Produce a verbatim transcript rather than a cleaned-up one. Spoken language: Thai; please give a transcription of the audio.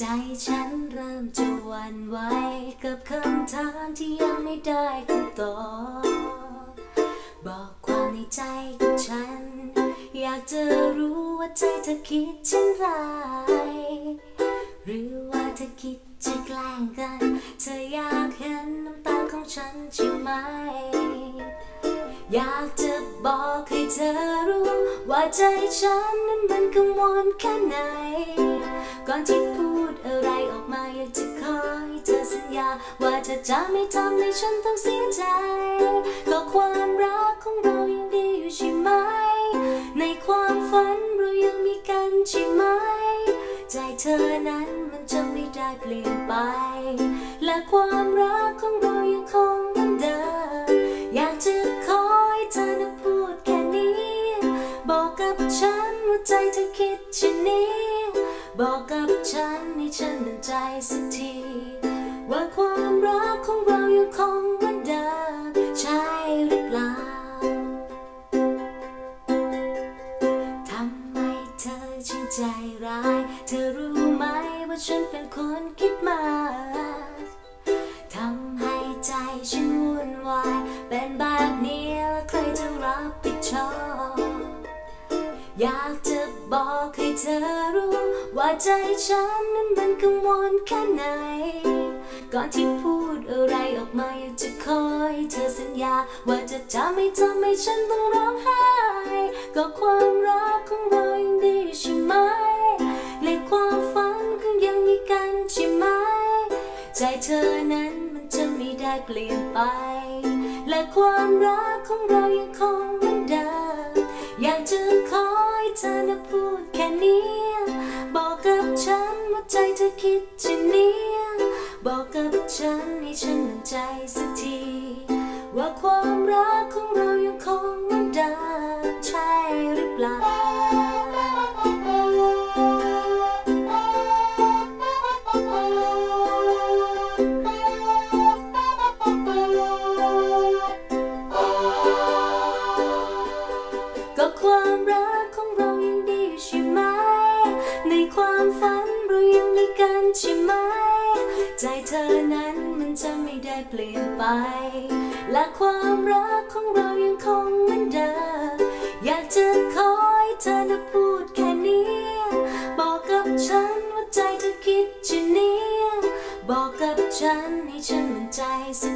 ใจฉันเริ่มจะหวั่นไหวกับคำถามที่ยังไม่ได้คำตอบบอกความในใจกับฉันอยากจะรู้ว่าใจเธอคิดเช่นไรหรือว่าเธอคิดจะแกล้งกันเธออยากเห็นน้ำตาของฉันใช่ไหมอยากจะบอกให้เธอรู้ว่าใจฉันนั้นมันกังวลแค่ไหนก่อนที่พูดอะไรออกมาอยากจะขอให้เธอสัญญาว่าเธอจะไม่ทำให้ฉันต้องเสียใจก็ความรักของเรายังดีอยู่ใช่ไหมในความฝันเรายังมีกันใช่ไหมใจเธอนั้นมันจะไม่ได้เปลี่ยนไปและความรักของเรายังคงเหมือนเดิมอยากจะขอให้เธอนั้นพูดแค่นี้บอกกับฉันว่าใจเธอคิดเช่นนี้บอกกับฉันให้ฉันมั่นใจสักทีว่าความรักของเรายังคงเหมือนเดิมใช่หรือเปล่าทำไมเธอจึงใจร้ายเธอรู้ไหมว่าฉันเป็นคนคิดมากทำให้ใจฉันวุ่นวายเป็นแบบนี้แล้วใครจะรับผิดชอบอยากจะบอกให้เธอรู้ว่าใจฉันนั้นมันกังวลแค่ไหนก่อนที่พูดอะไรออกมาอยากจะขอให้เธอสัญญาว่าจะจะไม่ทำให้ฉันต้องร้องไห้ก็ความรักของเรายังดีใช่ไหมในความฝันก็ยังมีกันใช่ไหมใจเธอนั้นมันจะไม่ได้เปลี่ยนไปและความรักของเรายังคงเหมือนเดิมอยากจะขอให้เธอนั้นพูดแค่นี้บอกกับฉันว่าใจเธอคิดเช่นนี้บอกกับฉันให้ฉันมั่นใจสักทีว่าความรักของเรายังคงเหมือนเดิมใช่หรือเปล่าใช่ไหมใจเธอนั้นมันจะไม่ได้เปลี่ยนไปและความรักของเรายังคงเหมือนเดิมอยากจะขอให้เธอนั้นพูดแค่นี้บอกกับฉันว่าใจเธอคิดเช่นนี้บอกกับฉันให้ฉันมั่นใจ